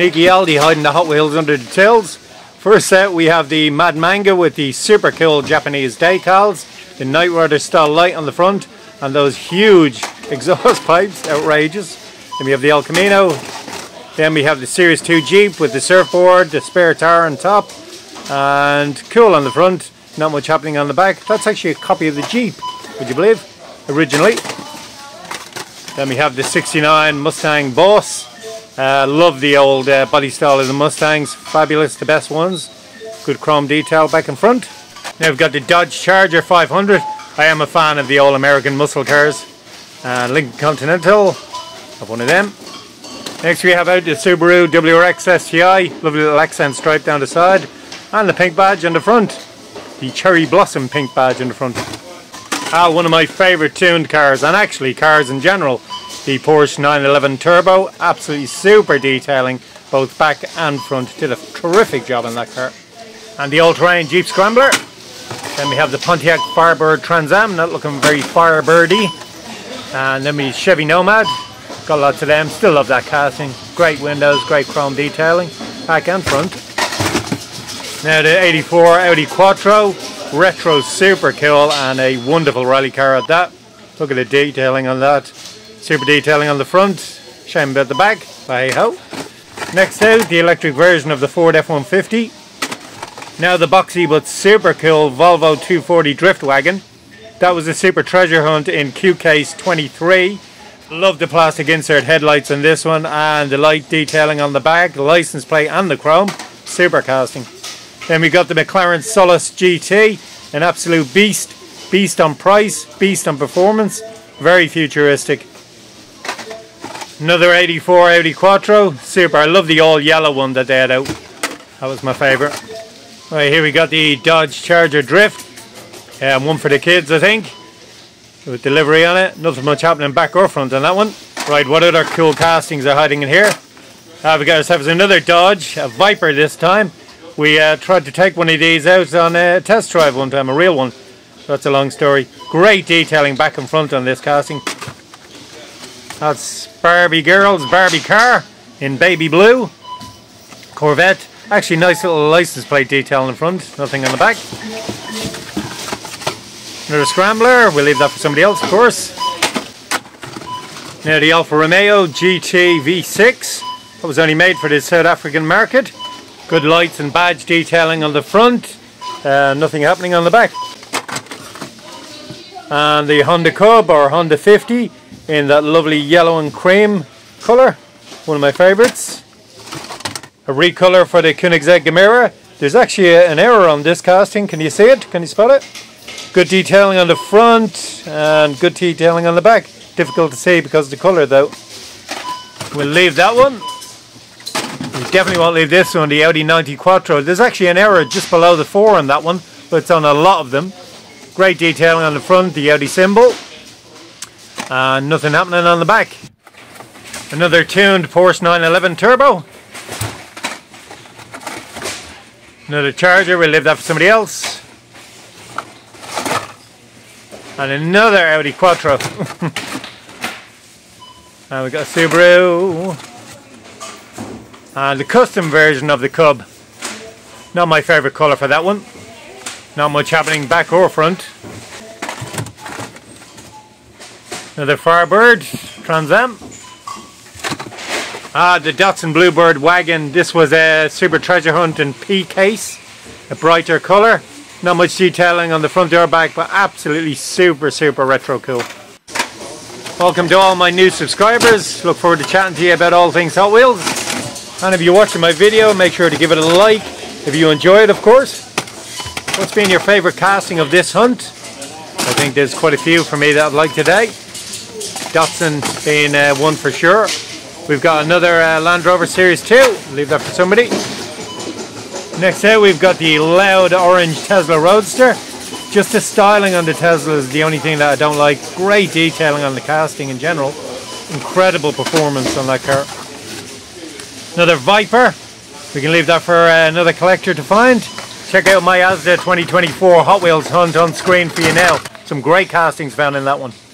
Sneaky Aldi hiding the Hot Wheels under the tills. First out we have the Mad Manga with the super cool Japanese decals, the Night Rider style light on the front, and those huge exhaust pipes, outrageous. Then we have the El Camino. Then we have the Series 2 Jeep with the surfboard, the spare tire on top, and cool on the front, not much happening on the back. That's actually a copy of the Jeep, would you believe, originally. Then we have the 69 Mustang Boss. Love the old body style of the Mustangs, fabulous, the best ones. Good chrome detail back and front. Now we've got the Dodge Charger 500. I am a fan of the old American muscle cars. Lincoln Continental, have one of them. Next we have out the Subaru WRX STI, lovely little accent stripe down the side, and the pink badge on the front, the Cherry Blossom pink badge on the front. One of my favourite tuned cars, and actually cars in general, the Porsche 911 Turbo. Absolutely super detailing, both back and front. Did a terrific job on that car. And the all-terrain Jeep Scrambler. Then we have the Pontiac Firebird Trans Am, not looking very Firebirdy. And then we have Chevy Nomad. Got lots of them, still love that casting. Great windows, great chrome detailing, back and front. Now the 84 Audi Quattro. Retro, super cool, and a wonderful rally car at that. Look at the detailing on that. Super detailing on the front. Shame about the back, but hey ho. Next out, the electric version of the Ford F-150. Now the boxy but super cool Volvo 240 drift wagon. That was a super treasure hunt in Q-Case 23. Love the plastic insert headlights on this one, and the light detailing on the back, license plate and the chrome. Super casting. Then we got the McLaren Solus GT, an absolute beast. Beast on price, beast on performance, very futuristic. Another 84 Audi Quattro, super. I love the all yellow one that they had out. That was my favourite. Right, here we got the Dodge Charger Drift, one for the kids I think, with delivery on it. Nothing much happening back or front on that one. Right, what other cool castings are hiding in here? We got ourselves another Dodge, a Viper this time. We tried to take one of these out on a test drive one time, a real one. That's a long story. Great detailing back and front on this casting. That's Barbie Girl's Barbie car in baby blue. Corvette. Actually nice little license plate detail in front, nothing on the back. Another Scrambler, we'll leave that for somebody else of course. Now the Alfa Romeo GT V6. That was only made for the South African market. Good lights and badge detailing on the front, nothing happening on the back. And the Honda Cub or Honda 50 in that lovely yellow and cream colour, one of my favourites. A recolour for the Koenigsegg Gemera. There's actually an error on this casting, can you see it? Can you spot it? Good detailing on the front and good detailing on the back. Difficult to see because of the colour though. We'll leave that one. We definitely won't leave this one, the Audi 94. There's actually an error just below the 4 on that one, but it's on a lot of them. Great detailing on the front, the Audi symbol. And nothing happening on the back. Another tuned Porsche 911 Turbo. Another Charger, we'll leave that for somebody else. And another Audi Quattro. And we've got a Subaru. And the custom version of the Cub. Not my favourite colour for that one. Not much happening back or front. Another Firebird Trans Am. The Datsun Bluebird wagon. This was a super treasure hunt in P case. A brighter colour. Not much detailing on the front or back, but absolutely super, super retro cool. Welcome to all my new subscribers. Look forward to chatting to you about all things Hot Wheels. And if you're watching my video, make sure to give it a like if you enjoy it, of course. What's been your favourite casting of this hunt? I think there's quite a few for me that I'd like today. Datsun being one for sure. We've got another Land Rover Series 2. Leave that for somebody. Next out, we've got the loud orange Tesla Roadster. Just the styling on the Tesla is the only thing that I don't like. Great detailing on the casting in general. Incredible performance on that car. Another Viper, we can leave that for another collector to find. Check out my Asda 2024 Hot Wheels hunt on screen for you now. Some great castings found in that one.